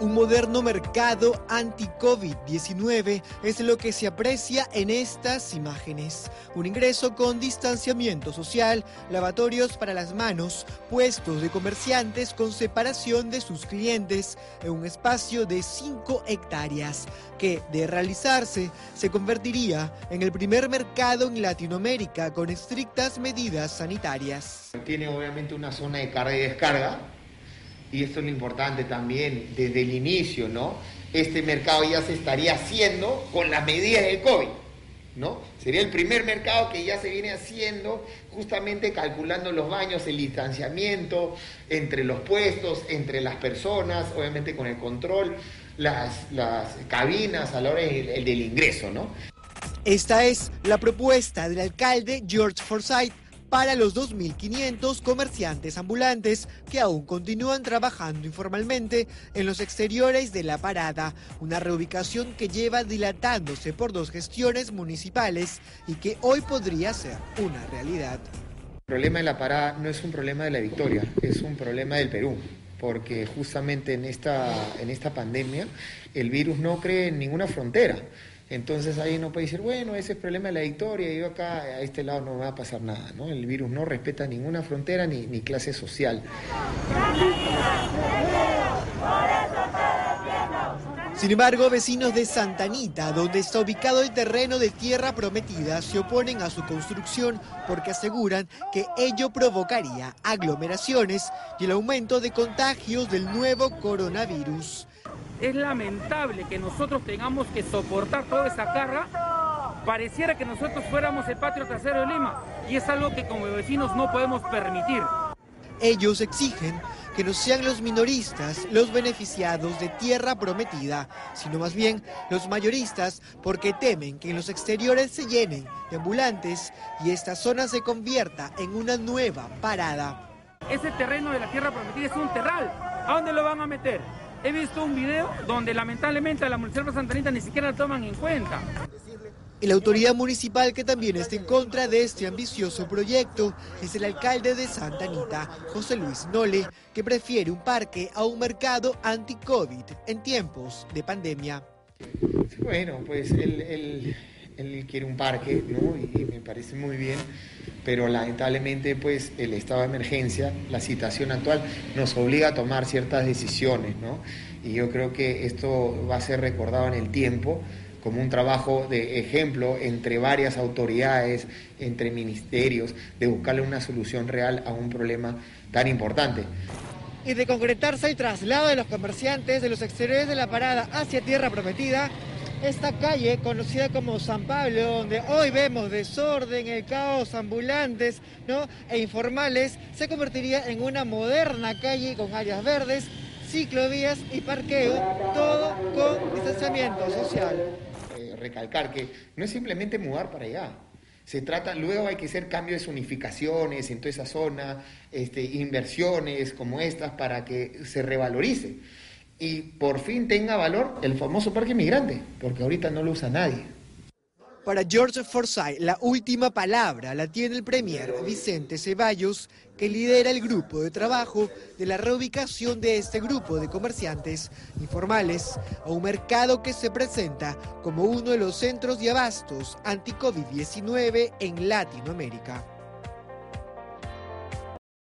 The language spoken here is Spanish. Un moderno mercado anti-COVID-19 es lo que se aprecia en estas imágenes. Un ingreso con distanciamiento social, lavatorios para las manos, puestos de comerciantes con separación de sus clientes en un espacio de 5 hectáreas, que de realizarse se convertiría en el primer mercado en Latinoamérica con estrictas medidas sanitarias. Tiene obviamente una zona de carga y descarga. Y esto es lo importante también, desde el inicio, ¿no? Este mercado ya se estaría haciendo con las medidas del COVID, ¿no? Sería el primer mercado que ya se viene haciendo, justamente calculando los baños, el distanciamiento entre los puestos, entre las personas, obviamente con el control, las cabinas a la hora del ingreso, ¿no? Esta es la propuesta del alcalde George Forsyth para los 2.500 comerciantes ambulantes que aún continúan trabajando informalmente en los exteriores de La Parada, una reubicación que lleva dilatándose por 2 gestiones municipales y que hoy podría ser una realidad. El problema de La Parada no es un problema de La Victoria, es un problema del Perú, porque justamente en esta pandemia el virus no cree en ninguna frontera. Entonces ahí no puede decir, bueno, ese es el problema de La Victoria, yo acá a este lado no me va a pasar nada, ¿no? El virus no respeta ninguna frontera ni clase social. Sin embargo, vecinos de Santa Anita, donde está ubicado el terreno de Tierra Prometida, se oponen a su construcción porque aseguran que ello provocaría aglomeraciones y el aumento de contagios del nuevo coronavirus. Es lamentable que nosotros tengamos que soportar toda esa carga. Pareciera que nosotros fuéramos el patio trasero de Lima y es algo que como vecinos no podemos permitir. Ellos exigen que no sean los minoristas los beneficiados de Tierra Prometida, sino más bien los mayoristas, porque temen que en los exteriores se llenen de ambulantes y esta zona se convierta en una nueva parada. Ese terreno de la Tierra Prometida es un terral. ¿A dónde lo van a meter? He visto un video donde lamentablemente a la Municipalidad de Santa Anita ni siquiera la toman en cuenta. Y la autoridad municipal que también está en contra de este ambicioso proyecto es el alcalde de Santa Anita, José Luis Nole, que prefiere un parque a un mercado anti-COVID en tiempos de pandemia. Bueno, pues él quiere un parque, ¿no? Y me parece muy bien, pero lamentablemente pues el estado de emergencia, la situación actual nos obliga a tomar ciertas decisiones, ¿no? Y yo creo que esto va a ser recordado en el tiempo como un trabajo de ejemplo entre varias autoridades, entre ministerios, de buscarle una solución real a un problema tan importante. Y de concretarse el traslado de los comerciantes de los exteriores de La Parada hacia Tierra Prometida, esta calle, conocida como San Pablo, donde hoy vemos desorden, el caos, ambulantes, ¿no? e informales, se convertiría en una moderna calle con áreas verdes, ciclovías y parqueo, todo con distanciamiento social. Recalcar que no es simplemente mudar para allá. Se trata, luego hay que hacer cambios de unificaciones en toda esa zona, inversiones como estas para que se revalorice. Y por fin tenga valor el famoso parque migrante, porque ahorita no lo usa nadie. Para George Forsyth, la última palabra la tiene el premier Vicente Ceballos, que lidera el grupo de trabajo de la reubicación de este grupo de comerciantes informales a un mercado que se presenta como uno de los centros de abastos anti-COVID-19 en Latinoamérica.